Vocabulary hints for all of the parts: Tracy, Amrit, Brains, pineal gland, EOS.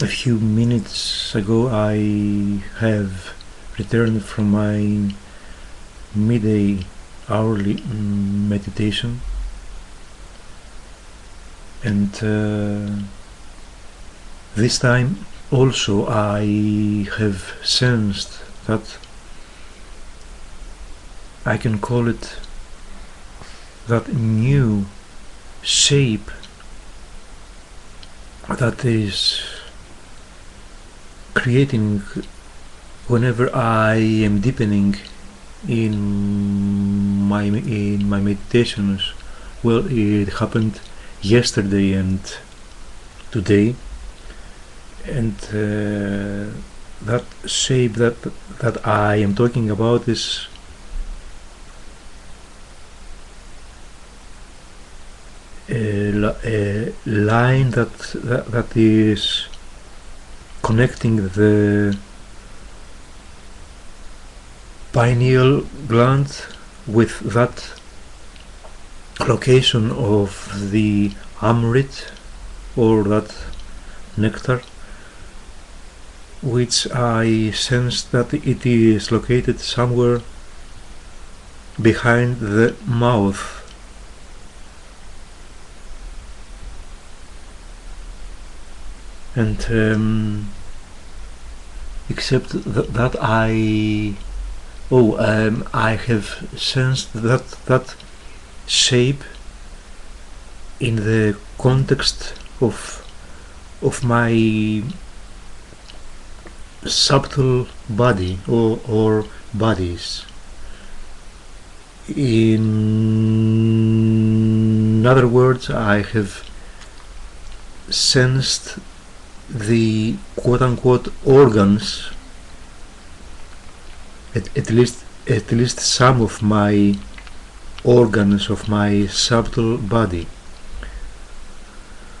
A few minutes ago I have returned from my midday hourly meditation, and this time also I have sensed that I can call it that new shape that is creating whenever I am deepening in my meditations. Well, it happened yesterday and today, and that shape that I am talking about is a line that is connecting the pineal gland with that location of the Amrit, or that nectar, which I sense that it is located somewhere behind the mouth. And except that I have sensed that shape in the context of my subtle body or bodies. In other words, I have sensed the quote-unquote organs, at least some of my organs of my subtle body.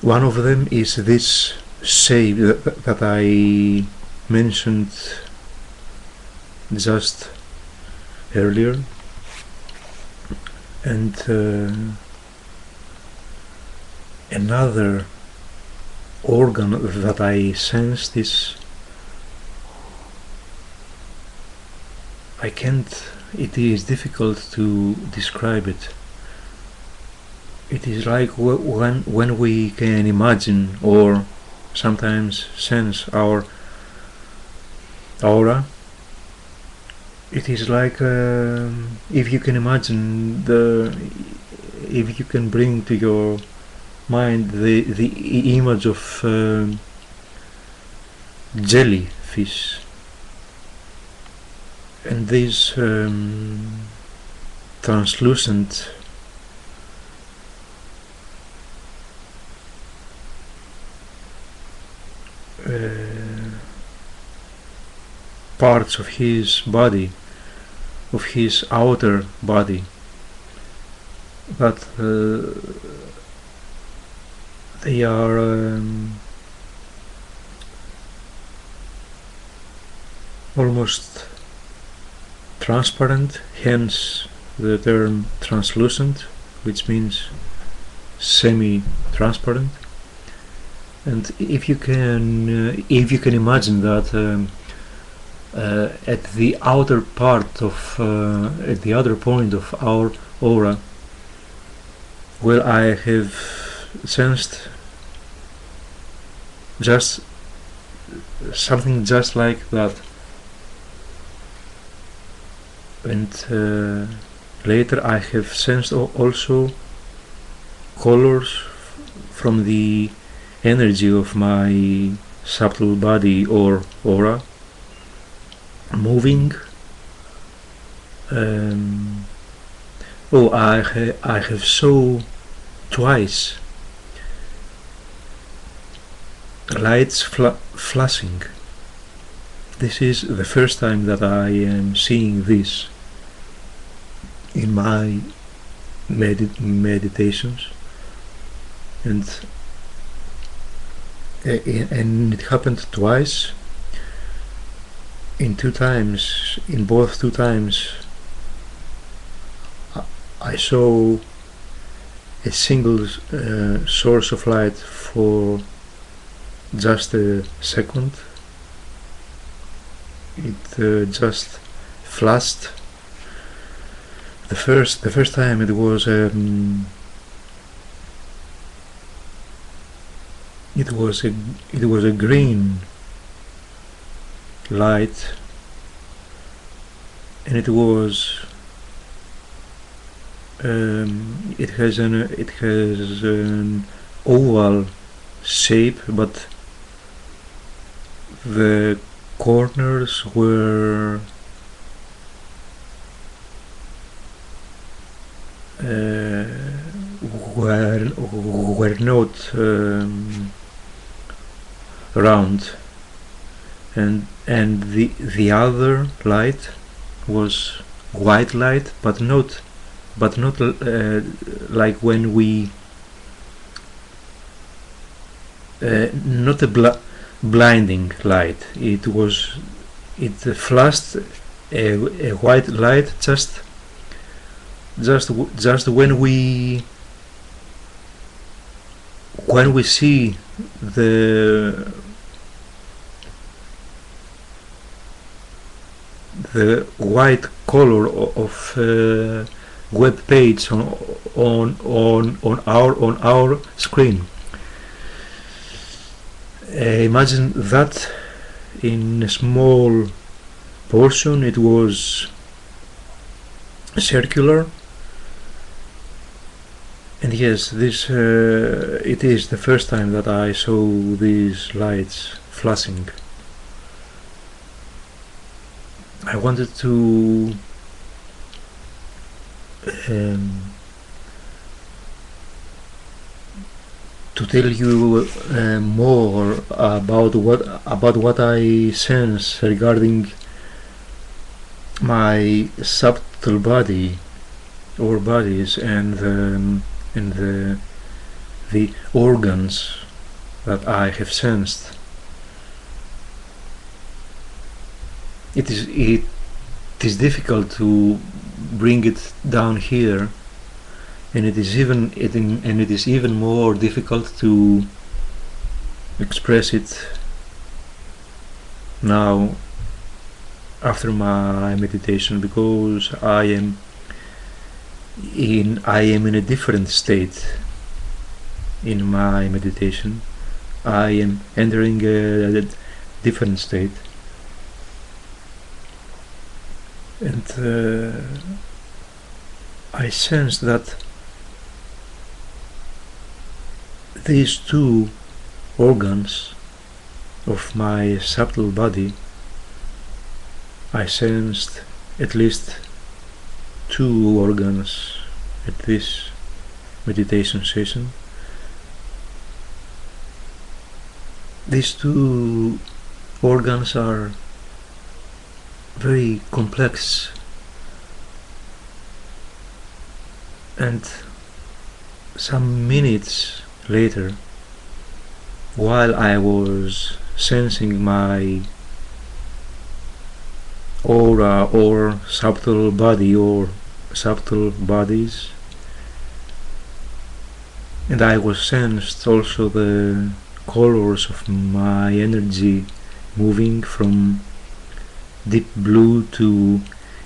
One of them is this shape that I mentioned just earlier, and another organ that I sensed is, it is difficult to describe it. It is like when we can imagine or sometimes sense our aura. It is like if you can imagine if you can bring to your mind the image of jellyfish, and these translucent parts of his body, of his outer body, that they are almost transparent, hence the term translucent, which means semi-transparent. And if you can imagine that at the outer part of at the other point of our aura, well, I have sensed just something just like that, and later I have sensed also colors from the energy of my subtle body or aura moving. I have saw twice lights flashing. This is the first time that I am seeing this in my meditations, and it happened twice. In both times I saw a single source of light for just a second. It just flashed. The first time it was a green light, and it was it has an oval shape, but the corners were not round, and the other light was white light, but not like when we not a blinding light. It flashed a white light just when we see the white color of web page on our screen. Imagine that in a small portion. It was circular, and yes, this it is the first time that I saw these lights flashing. I wanted to tell you more about what I sense regarding my subtle body or bodies and the organs that I have sensed. It is difficult to bring it down here, and it is even more difficult to express it now after my meditation, because I am in a different state in my meditation. I am entering a different state, and I sense that these two organs of my subtle body, I sensed at least two organs at this meditation session. These two organs are very complex, and some minutes later, while I was sensing my aura or subtle body or subtle bodies, and I was sensed also the colors of my energy moving from deep blue to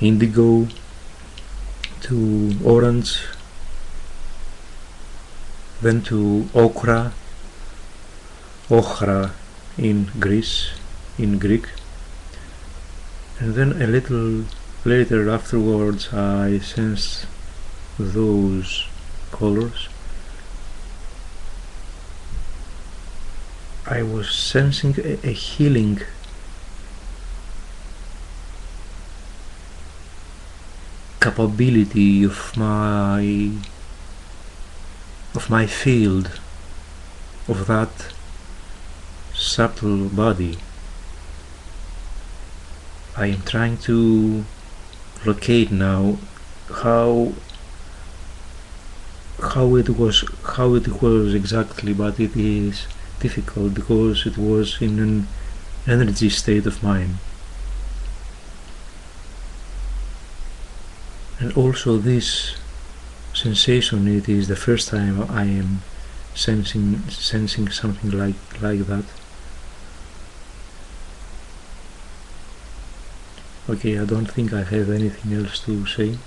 indigo to orange, then to ochra in Greece, in Greek, and then a little later afterwards I sensed those colors. I was sensing a healing capability of my field, of that subtle body. I am trying to locate now how it was exactly, but it is difficult because it was in an energy state of mind. And also this sensation, it is the first time I am sensing something like that. Okay, I don't think I have anything else to say.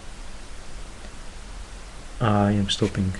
I am stopping.